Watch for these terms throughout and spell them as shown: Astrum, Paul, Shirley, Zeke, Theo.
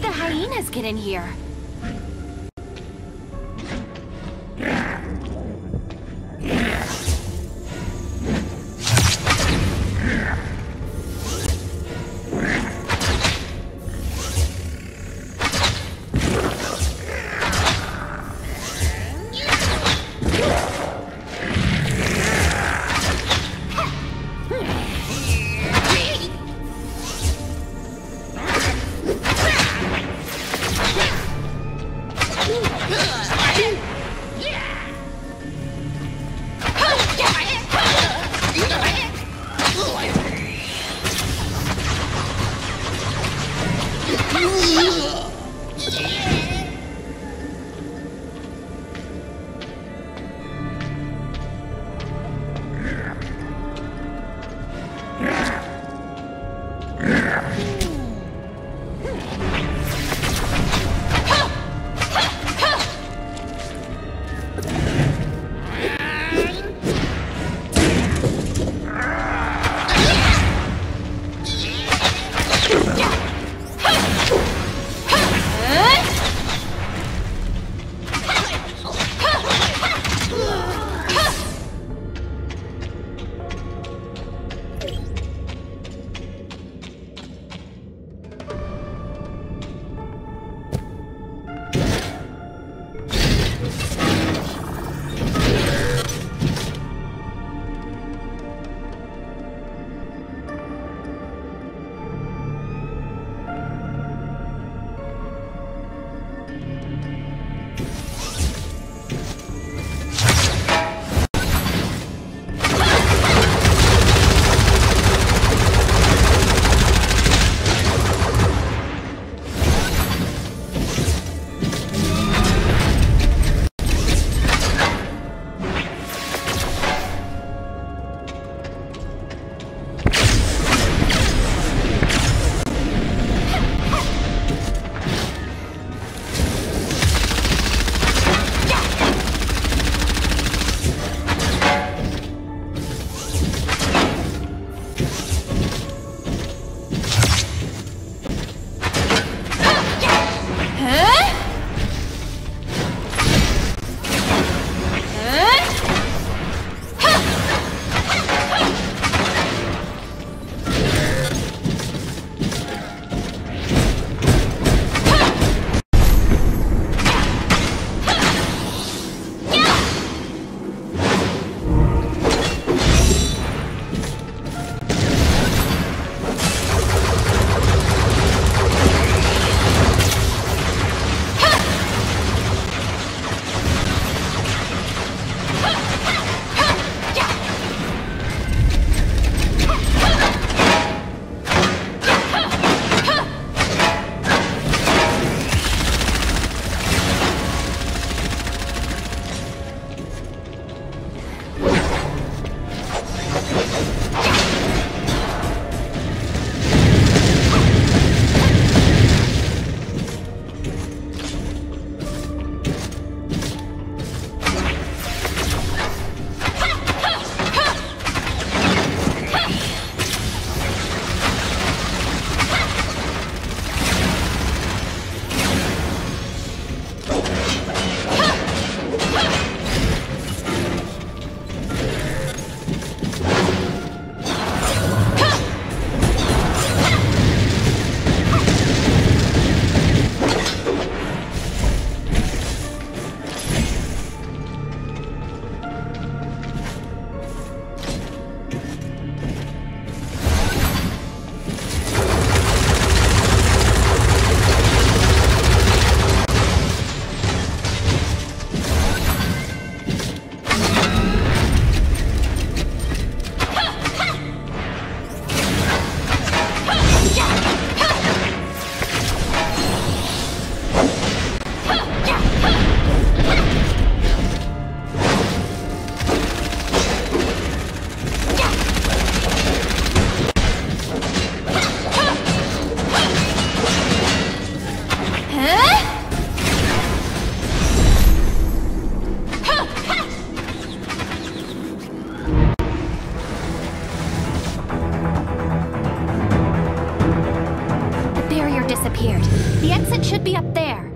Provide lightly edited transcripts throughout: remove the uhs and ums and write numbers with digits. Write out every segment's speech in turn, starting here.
did the hyenas get in here? have disappeared. The exit should be up there.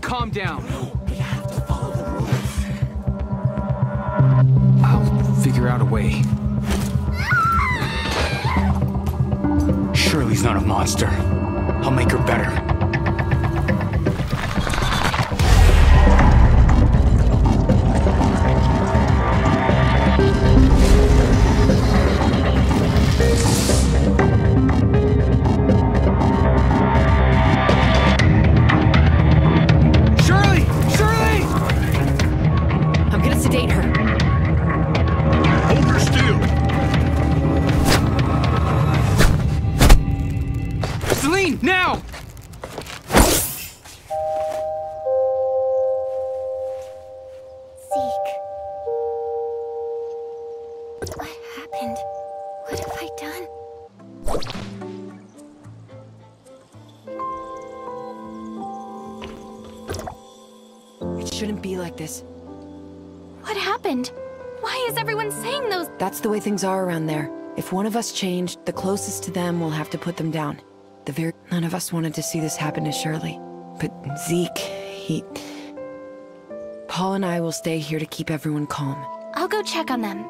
Calm down. No, we have to follow the rules. I'll figure out a way. Shirley's not a monster. I'll make her better. That's the way things are around there. If one of us changed, the closest to them will have to put them down. None of us wanted to see this happen to Shirley. But Zeke, Paul and I will stay here to keep everyone calm. I'll go check on them.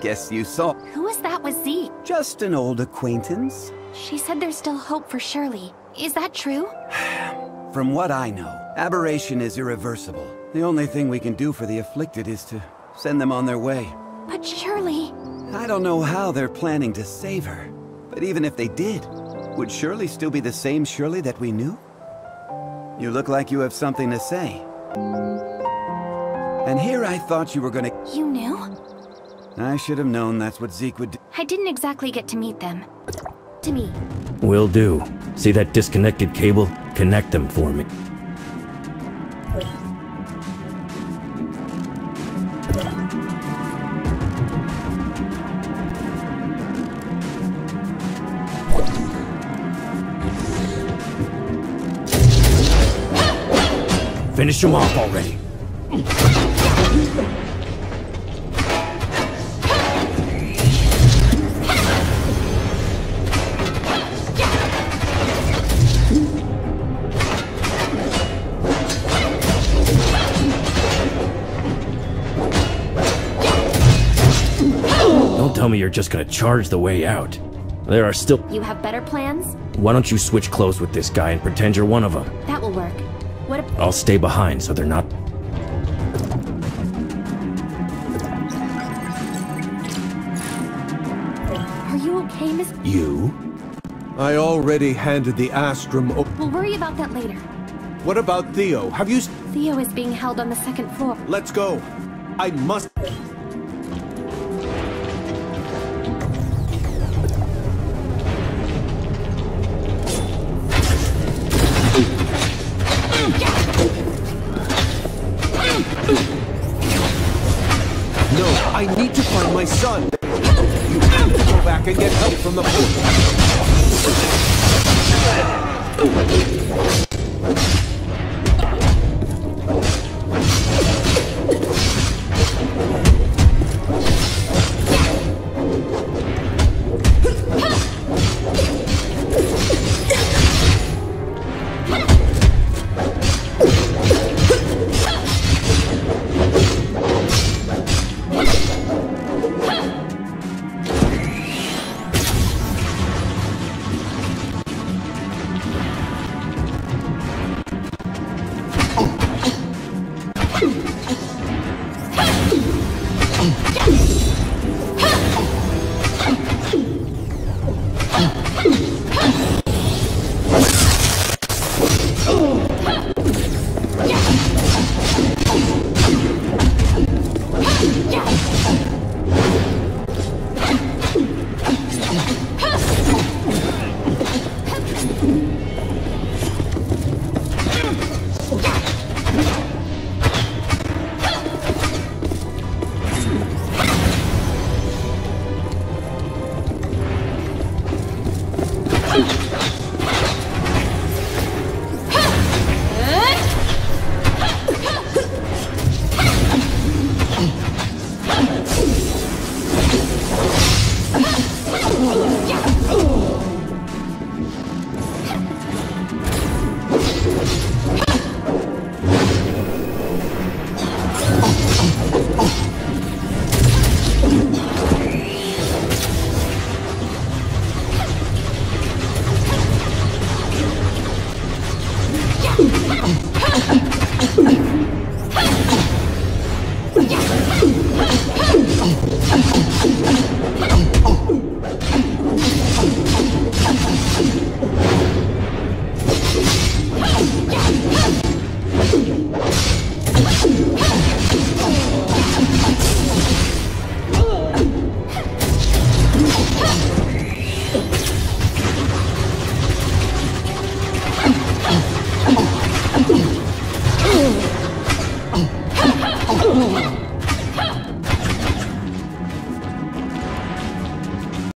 Guess you saw. Who was that with Zeke? Just an old acquaintance. She said there's still hope for Shirley. Is that true? From what I know, aberration is irreversible. The only thing we can do for the afflicted is to send them on their way. But Shirley... I don't know how they're planning to save her. But even if they did, would Shirley still be the same Shirley that we knew? You look like you have something to say. And here I thought you were gonna... You knew? I should have known that's what Zeke would do. I didn't exactly get to meet them. Will do. See that disconnected cable? Connect them for me. Finish him off already. Tell me you're just gonna charge the way out. There are still- You have better plans? Why don't you switch clothes with this guy and pretend you're one of them? That will work. I'll stay behind so they're not- Are you okay, Miss- You? I already handed the Astrum over. We'll worry about that later. What about Theo? Have you- Theo is being held on the second floor. Let's go. I must- My son, you have to go back and get help from the Oh,